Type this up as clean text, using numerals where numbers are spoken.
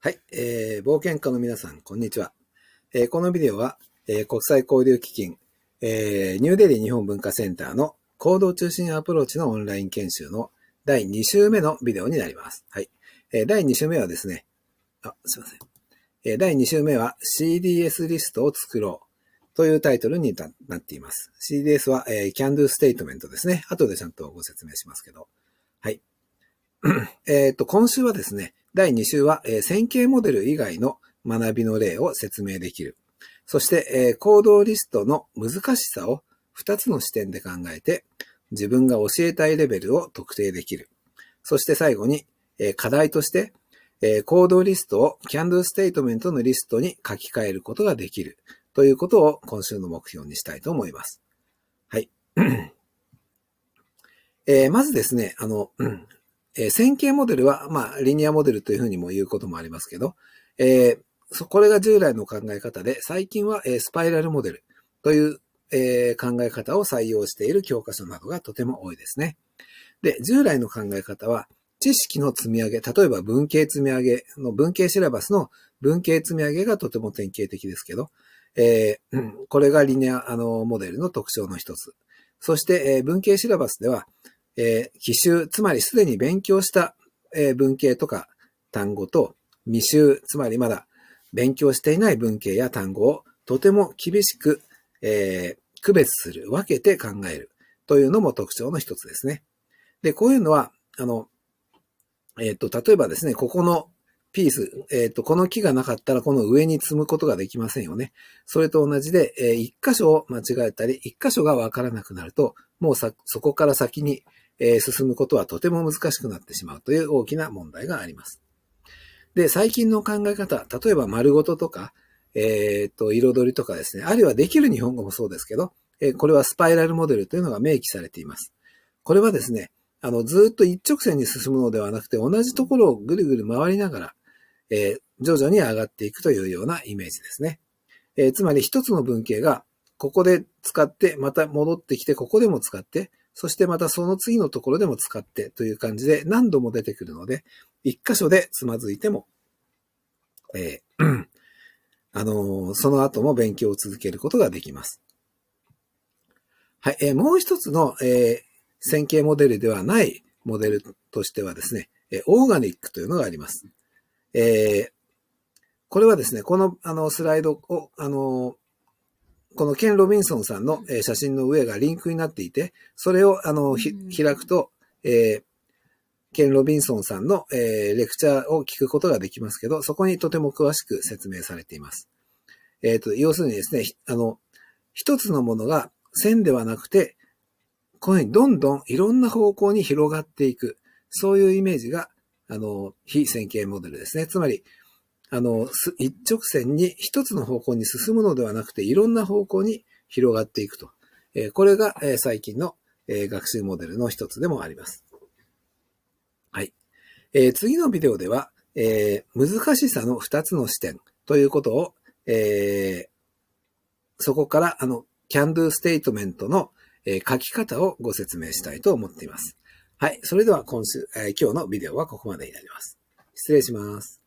はい、冒険家の皆さん、こんにちは。このビデオは、国際交流基金、ニューデリー日本文化センターの行動中心アプローチのオンライン研修の第2週目のビデオになります。はい。第2週目はですね、第2週目は CDS リストを作ろうというタイトルになっています。CDS は、Can Do Statement ですね。後でちゃんとご説明しますけど。はい。今週はですね、第2週は、線形モデル以外の学びの例を説明できる。そして、行動リストの難しさを2つの視点で考えて、自分が教えたいレベルを特定できる。そして最後に、課題として、行動リストを Can Do Statement のリストに書き換えることができる。ということを今週の目標にしたいと思います。はい。まずですね、線形モデルは、リニアモデルというふうにも言うこともありますけど、これが従来の考え方で、最近は、スパイラルモデルという、考え方を採用している教科書などがとても多いですね。で、従来の考え方は、知識の積み上げ、例えば文系積み上げの、文系シラバスの文系積み上げがとても典型的ですけど、これがリニアモデルの特徴の一つ。そして、文系シラバスでは、奇襲、つまりすでに勉強した文系とか単語と未習、つまりまだ勉強していない文系や単語をとても厳しく、区別する、分けて考えるというのも特徴の一つですね。で、こういうのは、例えばですね、ここのピース、この木がなかったらこの上に積むことができませんよね。それと同じで、一箇所を間違えたり、一箇所がわからなくなると、もうそこから先に進むことはとても難しくなってしまうという大きな問題があります。で、最近の考え方、例えば丸ごととか、彩りとかですね、あるいはできる日本語もそうですけど、これはスパイラルモデルというのが明記されています。これはですね、ずっと一直線に進むのではなくて、同じところをぐるぐる回りながら、徐々に上がっていくというようなイメージですね。つまり一つの文型が、ここで使って、また戻ってきて、ここでも使って、そしてまたその次のところでも使ってという感じで何度も出てくるので、一箇所でつまずいても、その後も勉強を続けることができます。はい、もう一つの、線形モデルではないモデルとしてはですね、オーガニックというのがあります。これはですね、このスライドを、このケン・ロビンソンさんの写真の上がリンクになっていて、それを開くと、ケン・ロビンソンさんのレクチャーを聞くことができますけど、そこにとても詳しく説明されています。要するにですね、一つのものが線ではなくて、このようにどんどんいろんな方向に広がっていく、そういうイメージが、非線形モデルですね。つまり、一直線に一つの方向に進むのではなくて、いろんな方向に広がっていくと。これが最近の学習モデルの一つでもあります。はい。次のビデオでは、難しさの2つの視点ということを、そこからCan Do Statement の書き方をご説明したいと思っています。はい。それでは今日のビデオはここまでになります。失礼します。